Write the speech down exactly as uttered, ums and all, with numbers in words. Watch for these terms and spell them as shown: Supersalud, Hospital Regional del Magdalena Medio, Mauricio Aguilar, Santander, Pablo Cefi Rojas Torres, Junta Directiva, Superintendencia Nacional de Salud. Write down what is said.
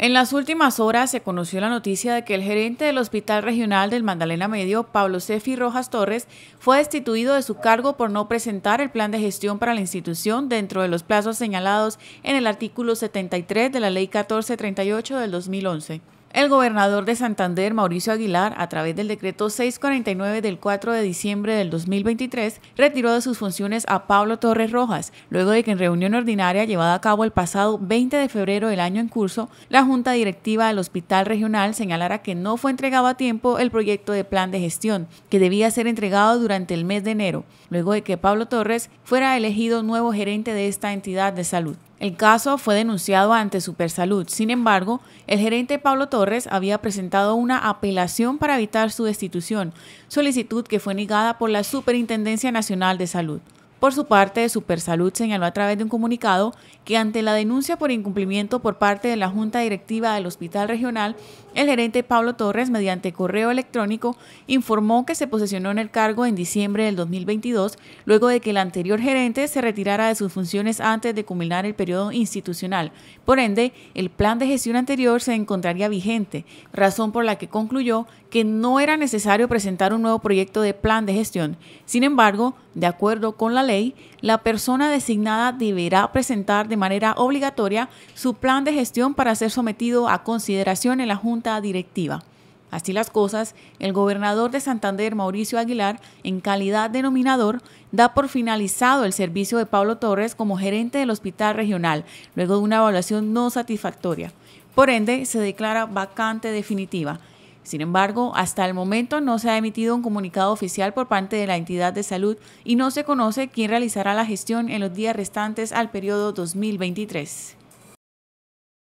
En las últimas horas se conoció la noticia de que el gerente del Hospital Regional del Magdalena Medio, Pablo Cefi Rojas Torres, fue destituido de su cargo por no presentar el plan de gestión para la institución dentro de los plazos señalados en el artículo setenta y tres de la Ley catorce treinta y ocho del dos mil once. El gobernador de Santander, Mauricio Aguilar, a través del decreto seiscientos cuarenta y nueve del cuatro de diciembre del dos mil veintitrés, retiró de sus funciones a Pablo Torres Rojas, luego de que en reunión ordinaria llevada a cabo el pasado veinte de febrero del año en curso, la Junta Directiva del Hospital Regional señalara que no fue entregado a tiempo el proyecto de plan de gestión, que debía ser entregado durante el mes de enero, luego de que Pablo Torres fuera elegido nuevo gerente de esta entidad de salud. El caso fue denunciado ante Supersalud. Sin embargo, el gerente Pablo Torres había presentado una apelación para evitar su destitución, solicitud que fue negada por la Superintendencia Nacional de Salud. Por su parte, Supersalud señaló a través de un comunicado que ante la denuncia por incumplimiento por parte de la Junta Directiva del Hospital Regional, el gerente Pablo Torres, mediante correo electrónico, informó que se posesionó en el cargo en diciembre del dos mil veintidós, luego de que el anterior gerente se retirara de sus funciones antes de culminar el periodo institucional. Por ende, el plan de gestión anterior se encontraría vigente, razón por la que concluyó que no era necesario presentar un nuevo proyecto de plan de gestión. Sin embargo, de acuerdo con la ley, la persona designada deberá presentar de manera obligatoria su plan de gestión para ser sometido a consideración en la Junta Directiva. Así las cosas, el gobernador de Santander, Mauricio Aguilar, en calidad de nominador, da por finalizado el servicio de Pablo Torres como gerente del Hospital Regional, luego de una evaluación no satisfactoria. Por ende, se declara vacante definitiva. Sin embargo, hasta el momento no se ha emitido un comunicado oficial por parte de la entidad de salud y no se conoce quién realizará la gestión en los días restantes al periodo dos mil veintitrés.